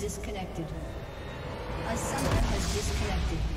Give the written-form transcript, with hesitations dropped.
Disconnected. A summoner has disconnected.